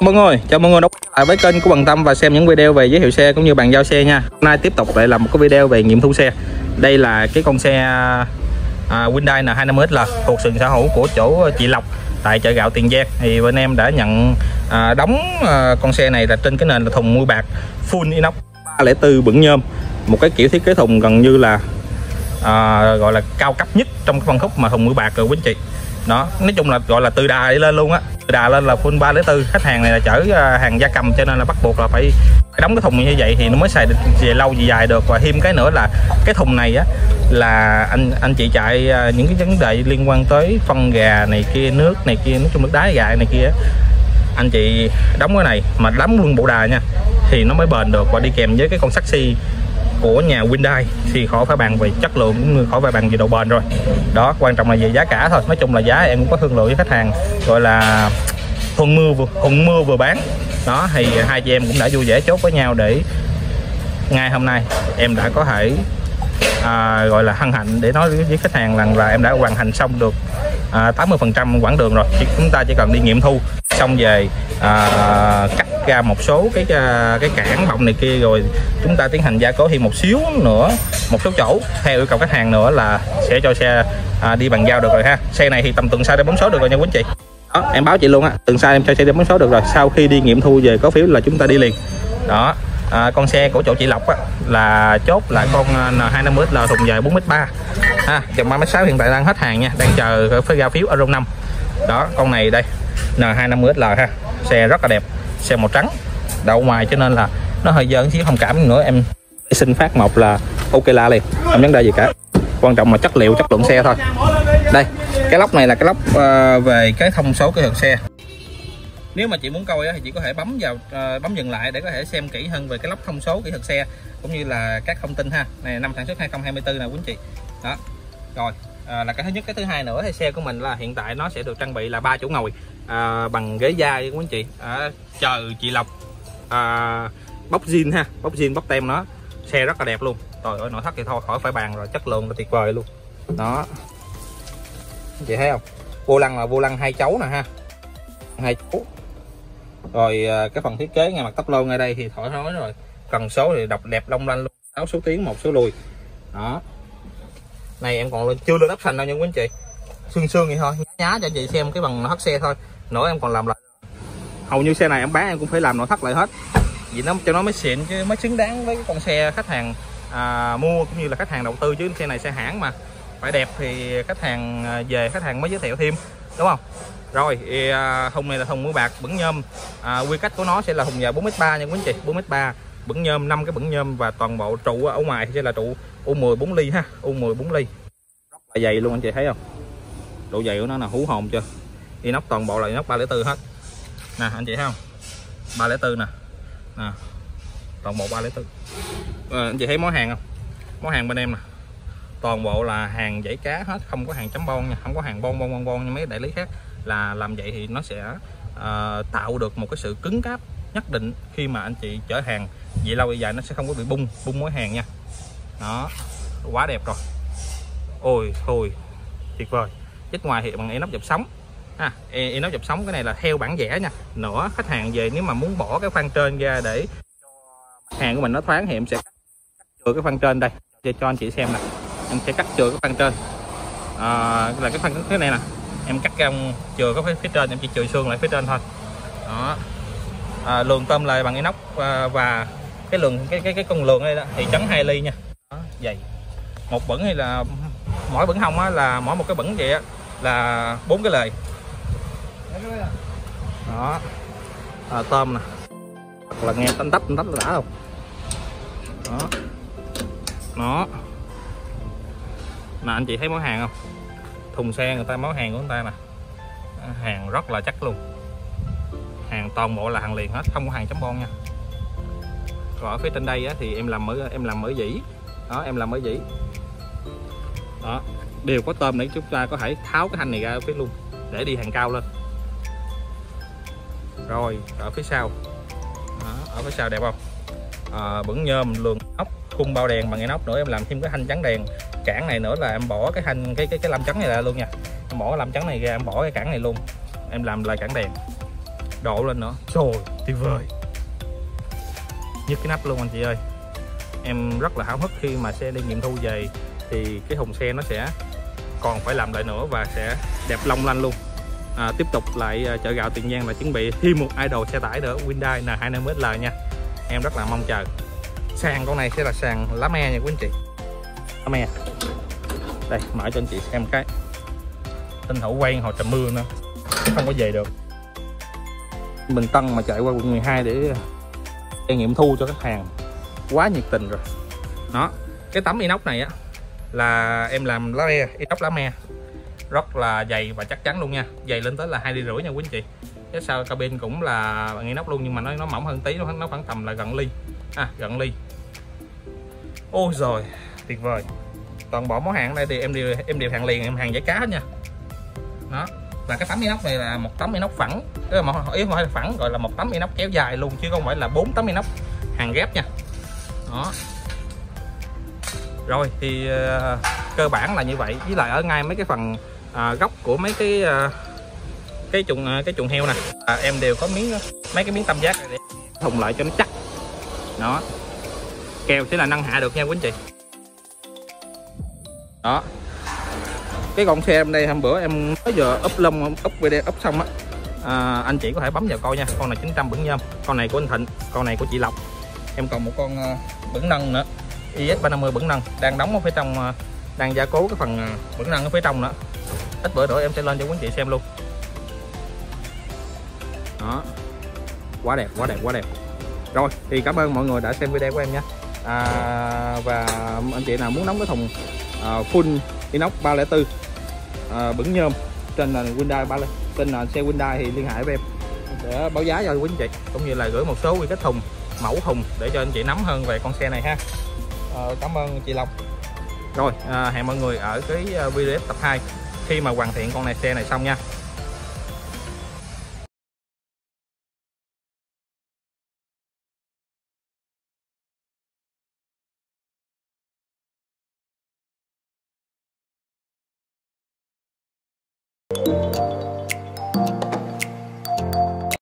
Mọi người, chào mọi người đã quay lại với kênh của Bằng Tâm và xem những video về giới thiệu xe cũng như bàn giao xe nha. Hôm nay tiếp tục lại là một cái video về nghiệm thu xe. Đây là cái con xe Hyundai N250SL thuộc sở hữu của chỗ chị Lộc tại Chợ Gạo Tiền Giang. Thì bên em đã nhận đóng con xe này là trên cái nền là thùng mui bạc full inox 304 bẩn nhôm, một cái kiểu thiết kế thùng gần như là gọi là cao cấp nhất trong cái phân khúc mà thùng mui bạc rồi quý anh chị. Đó, nói chung là gọi là từ đà đi lên luôn á, từ đà lên là full 304. Khách hàng này là chở hàng gia cầm cho nên là bắt buộc là phải đóng cái thùng như vậy thì nó mới xài được về lâu về dài được. Và thêm cái nữa là cái thùng này á là anh chị chạy những cái vấn đề liên quan tới phân gà này kia, nước này kia, nói chung nước đá gà này kia, anh chị đóng cái này mà đóng luôn bộ đà nha thì nó mới bền được. Và đi kèm với cái con saxi của nhà Hyundai thì khỏi phải bàn về chất lượng cũng như khỏi phải bàn về độ bền rồi. Đó, quan trọng là về giá cả thôi. Nói chung là giá em cũng có thương lượng với khách hàng, gọi là thuận mưa vừa bán. Đó thì hai chị em cũng đã vui vẻ chốt với nhau để ngày hôm nay em đã có thể gọi là hân hạnh để nói với khách hàng rằng là em đã hoàn thành xong được 80% quãng đường rồi. Chúng ta chỉ cần đi nghiệm thu xong về cắt ra một số cái cản bọng này kia rồi chúng ta tiến hành gia cố thêm một xíu nữa, một số chỗ theo yêu cầu khách hàng nữa là sẽ cho xe đi bàn giao được rồi ha. Xe này thì tầm tuần sau đem bóng số được rồi nha quý anh chị. Đó, em báo chị luôn á, tuần sau em cho xe đem bóng số được rồi. Sau khi đi nghiệm thu về có phiếu là chúng ta đi liền. Đó, con xe của chỗ chị Lộc á là chốt là con N250XL thùng dài 4m3 ha, chừng 3m6, hiện tại đang hết hàng nha, đang chờ phải ra phiếu Euro 5. Đó, con này đây N250XL ha, xe rất là đẹp, xe màu trắng đậu ngoài cho nên là nó hơi dơ xíu, không cảm nữa em xin phát một là ok la liền, không vấn đề gì cả. Quan trọng là chất liệu, chất lượng xe thôi. Đây, cái lốc này là cái lốc về cái thông số kỹ thuật xe. Nếu mà chị muốn coi thì chị có thể bấm vào bấm dừng lại để có thể xem kỹ hơn về cái lốc thông số kỹ thuật xe cũng như là các thông tin ha. Này năm sản xuất 2024 nè quý anh chị. Đó. Rồi, là cái thứ nhất. Cái thứ hai nữa thì xe của mình là hiện tại nó sẽ được trang bị là 3 chỗ ngồi bằng ghế da quý anh chị. Chờ chị Lộc bóc zin ha, bóc tem nó. Xe rất là đẹp luôn. Trời ơi, nội thất thì thôi khỏi phải bàn rồi, chất lượng là tuyệt vời luôn. Đó. Chị thấy không? Vô lăng là vô lăng 2 chấu nè ha. 2 chấu. Rồi cái phần thiết kế ngay mặt tắp lô ngay đây thì khỏi nói rồi. Cần số thì đọc đẹp long lanh luôn, 6 số tiến, 1 số lùi. Đó. Này em còn chưa lên option đâu nha quý anh chị. Sương vậy thôi, nhá cho chị xem cái bằng nội thất xe thôi. Nữa em còn làm lại. Hầu như xe này em bán em cũng phải làm nội thất lại hết. Vì nó cho nó mới xịn chứ mới xứng đáng với cái con xe khách hàng mua cũng như là khách hàng đầu tư, chứ xe này xe hãng mà. Phải đẹp thì khách hàng về khách hàng mới giới thiệu thêm, đúng không? Rồi, thùng này là thùng mui bạc bẩn nhôm. Quy cách của nó sẽ là thùng dài 4m3 nha quý anh chị, 4m3. Bẩn nhôm, 5 cái bẩn nhôm và toàn bộ trụ ở ngoài sẽ là trụ U10 4 ly ha, U10 4 ly. Rất là dày luôn anh chị thấy không? Độ dày của nó là hú hồn chưa? Inox, toàn bộ là inox 304 hết. Nè anh chị thấy không? 304 nè. Nè. Toàn bộ 304. Anh chị thấy món hàng không? Món hàng bên em nè. Toàn bộ là hàng dãy cá hết, không có hàng chấm bon nha, không có hàng bon như mấy đại lý khác. Là làm vậy thì nó sẽ tạo được một cái sự cứng cáp nhất định khi mà anh chị chở hàng vậy lâu dài, nó sẽ không có bị bung mối hàng nha. Đó, quá đẹp rồi, ôi thôi tuyệt vời. Chất ngoài thì bằng inox dập sóng ha, inox dập sóng. Cái này là theo bản vẽ nha. Nữa khách hàng về nếu mà muốn bỏ cái khoang trên ra để hàng của mình nó thoáng thì em sẽ cắt chừa cái khoang trên đây để cho anh chị xem nè. Em sẽ cắt chừa cái khoang trên, là cái khoang cái này nè, em cắt ra chừa cái phía trên, em chỉ chừa xương lại phía trên thôi. Đó. Lường tôm lại bằng inox và cái lường cái con lường đây đó, thì trắng 2 ly nha. Đó, dày. Một bẩn hay là mỗi bẩn hông á là mỗi một cái bẩn vậy á là 4 cái lề. Đó. Tôm nè. Hoặc là nghe tanh tách là đã không? Đó. Nó. Mà anh chị thấy món hàng không? Thùng xe người ta, món hàng của người ta nè. Hàng rất là chắc luôn. Hàng toàn bộ là hàng liền hết, không có hàng chấm bon nha. Còn ở phía trên đây á, thì em làm ở dĩ. Đó, em làm ở dĩ. Đó, đều có tôm để chúng ta có thể tháo cái thanh này ra phía luôn để đi hàng cao lên. Rồi, ở phía sau. Đó, ở phía sau đẹp không? Bẩn nhôm, lường ốc, khung bao đèn bằng inox nữa, em làm thêm cái thanh trắng đèn. Cản này nữa là em bỏ cái thanh cái lam trắng này ra luôn nha. Em bỏ cái lam trắng này ra, em bỏ cái cản này luôn. Em làm lại cản đèn. độ lên nữa. Trời, tuyệt vời, nhức cái nắp luôn anh chị ơi. Em rất là háo hức khi mà xe đi nghiệm thu về thì cái thùng xe nó sẽ còn phải làm lại nữa và sẽ đẹp long lanh luôn. Tiếp tục lại Chợ Gạo Tiền Giang là chuẩn bị thêm một idol xe tải nữa, Hyundai N250SL nha. Em rất là mong chờ. Sàn con này sẽ là sàn lá me nha quý anh chị. Lá me. Đây, mở cho anh chị xem cái tinh hữu quen hồi trầm mưa nữa, không có về được. Bình Tân mà chạy qua quận 12 để nghiệm thu cho khách hàng, quá nhiệt tình rồi. Đó, cái tấm inox này á là em làm lá me, inox lá me rất là dày và chắc chắn luôn nha, dày lên tới là 2,5 ly nha quý anh chị. Cái sau cabin cũng là inox luôn nhưng mà nó mỏng hơn tí, nó khoảng tầm là gần ly, gần ly. Ôi rồi, tuyệt vời. Toàn bộ món hàng ở đây thì em đều hàng liền, em hàng giải cá hết nha. Đó, và cái tấm inox này là một tấm inox phẳng, ý không phải là phẳng, gọi là một tấm inox kéo dài luôn chứ không phải là 4 tấm inox hàng ghép nha. Đó. Rồi thì cơ bản là như vậy, với lại ở ngay mấy cái phần góc của mấy cái chuồng heo nè, em đều có mấy cái miếng tam giác này để thùng lại cho nó chắc. Đó, kèo sẽ là nâng hạ được nha quý anh chị. Đó, cái con xe em đây hôm bữa em mới vừa up video xong á, anh chị có thể bấm vào coi nha. Con này 900 bửng nhôm, con này của anh Thịnh, con này của chị Lộc. Em còn một con bửng nâng nữa, IS 350 bửng nâng đang đóng ở phía trong, đang gia cố cái phần bửng nâng ở phía trong nữa. Ít bữa nữa em sẽ lên cho quý anh chị xem luôn. Đó, quá đẹp, quá đẹp, quá đẹp. Rồi thì cảm ơn mọi người đã xem video của em nha. Và anh chị nào muốn đóng cái thùng full inox 304 bửng nhôm trên nền Hyundai xe Hyundai thì liên hệ với em để báo giá cho quý anh chị, cũng như là gửi một số quy cách thùng, mẫu thùng để cho anh chị nắm hơn về con xe này ha. Cảm ơn chị Lộc. Rồi hẹn mọi người ở cái video tập 2 khi mà hoàn thiện con này xe này xong nha.